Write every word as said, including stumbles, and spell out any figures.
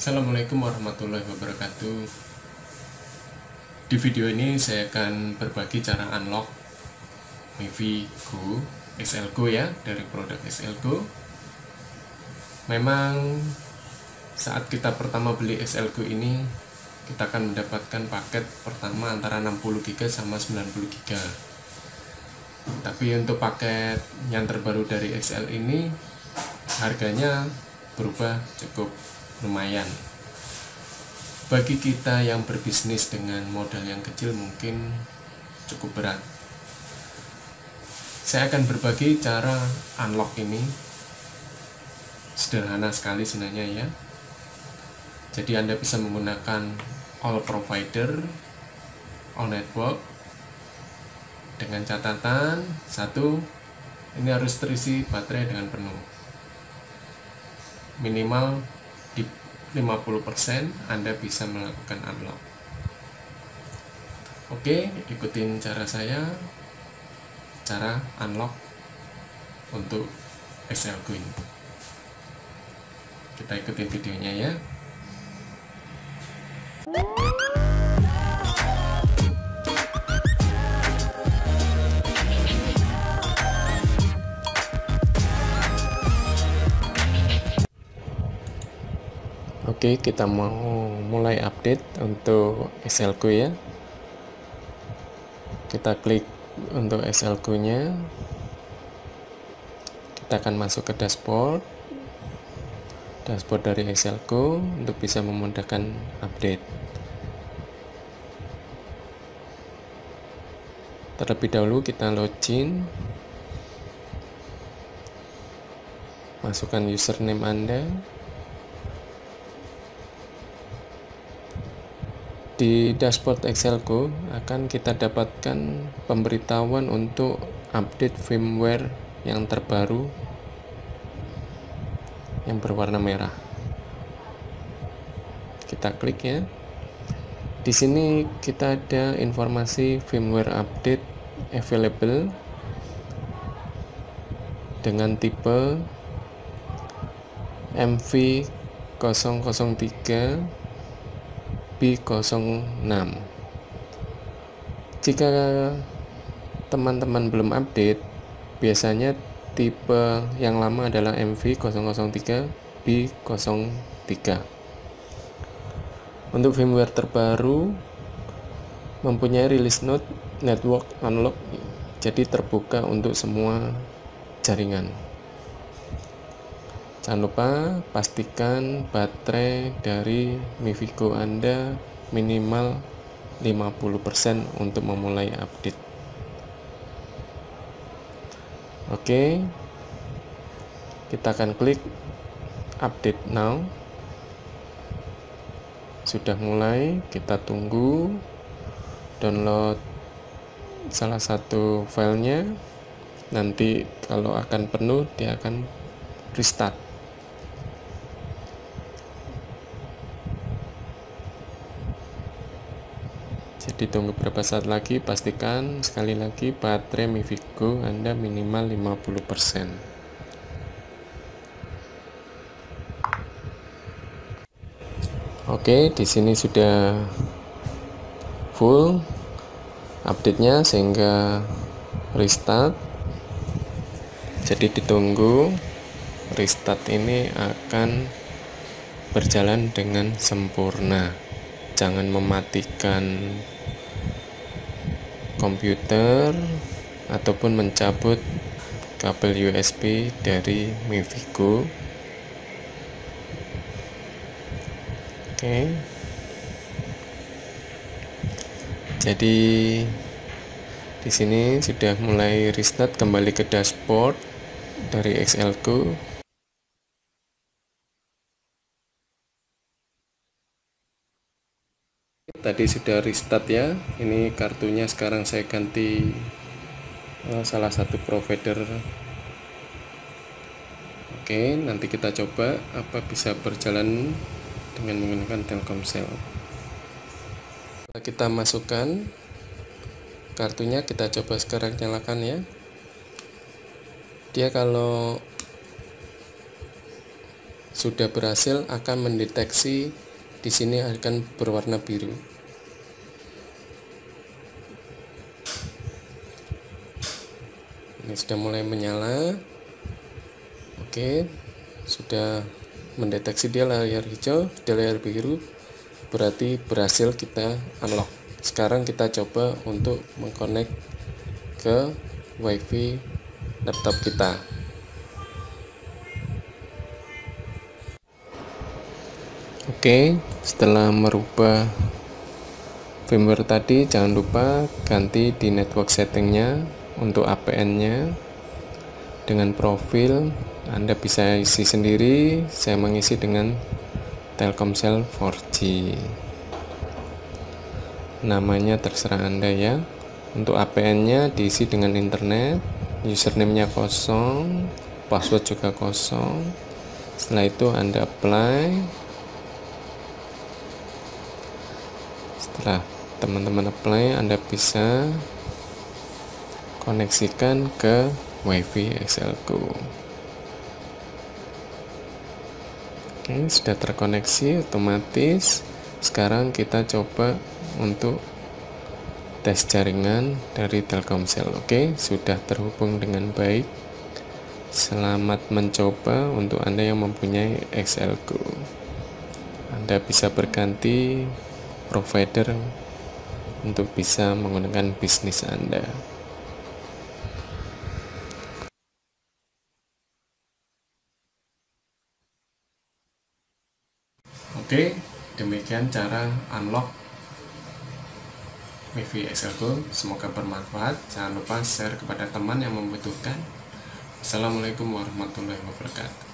Assalamualaikum warahmatullahi wabarakatuh. Di video ini saya akan berbagi cara unlock Mifi Go X L Go ya, dari produk X L Go. Memang saat kita pertama beli X L Go ini, kita akan mendapatkan paket pertama antara enam puluh giga sama sembilan puluh giga. Tapi untuk paket yang terbaru dari X L ini, harganya berubah cukup lumayan. Bagi kita yang berbisnis dengan modal yang kecil mungkin cukup berat. Saya akan berbagi cara unlock ini. Sederhana sekali sebenarnya ya. Jadi Anda bisa menggunakan all provider, all network, dengan catatan satu, ini harus terisi baterai dengan penuh, minimal di lima puluh persen Anda bisa melakukan unlock. Oke, ikutin cara saya, cara unlock untuk X L Go. Kita ikutin videonya ya. Oke, kita mau mulai update untuk X L Go ya. Kita klik untuk X L Go nya. Kita akan masuk ke dashboard. Dashboard dari X L Go untuk bisa memudahkan update. Terlebih dahulu kita login. Masukkan username Anda. Di dashboard X L Go akan kita dapatkan pemberitahuan untuk update firmware yang terbaru yang berwarna merah. Kita klik ya. Di sini kita ada informasi firmware update available dengan tipe M V nol nol tiga B nol enam. Jika teman-teman belum update, biasanya tipe yang lama adalah M V nol nol tiga B nol tiga. Untuk firmware terbaru mempunyai release note network unlock, jadi terbuka untuk semua jaringan. Jangan lupa pastikan baterai dari Mifi Go Anda minimal lima puluh persen untuk memulai update. Oke, kita akan klik update now. Sudah mulai, kita tunggu download salah satu filenya. Nanti kalau akan penuh dia akan restart. Jadi tunggu beberapa saat lagi, pastikan sekali lagi baterai Mifi Go Anda minimal lima puluh persen. Oke, di sini sudah full update-nya sehingga restart. Jadi ditunggu, restart ini akan berjalan dengan sempurna. Jangan mematikan komputer ataupun mencabut kabel U S B dari Mifi Go. Oke. Jadi di sini sudah mulai restart, kembali ke dashboard dari X L Go. Tadi sudah restart ya. Ini kartunya sekarang saya ganti salah satu provider. Oke, nanti kita coba apa bisa berjalan dengan menggunakan Telkomsel. Kita masukkan kartunya, kita coba sekarang nyalakan ya. Dia kalau sudah berhasil akan mendeteksi di sini akan berwarna biru. Ini sudah mulai menyala. Oke, sudah mendeteksi dia layar hijau, dia layar biru, berarti berhasil kita unlock. Sekarang kita coba untuk mengkonek ke WiFi laptop kita. Oke, setelah merubah firmware tadi, jangan lupa ganti di network settingnya untuk A P N-nya dengan profil. Anda bisa isi sendiri, saya mengisi dengan Telkomsel empat G. Namanya terserah Anda ya. Untuk A P N-nya diisi dengan internet, username-nya kosong, password juga kosong. Setelah itu Anda apply. Setelah teman-teman apply, Anda bisa koneksikan ke WiFi X L-ku. Oke, sudah terkoneksi otomatis. Sekarang kita coba untuk tes jaringan dari Telkomsel. Oke, sudah terhubung dengan baik. Selamat mencoba untuk Anda yang mempunyai X L-ku. Anda bisa berganti provider untuk bisa menggunakan bisnis Anda. Oke, demikian cara unlock Mifi Go. Semoga bermanfaat. Jangan lupa share kepada teman yang membutuhkan. Assalamualaikum warahmatullahi wabarakatuh.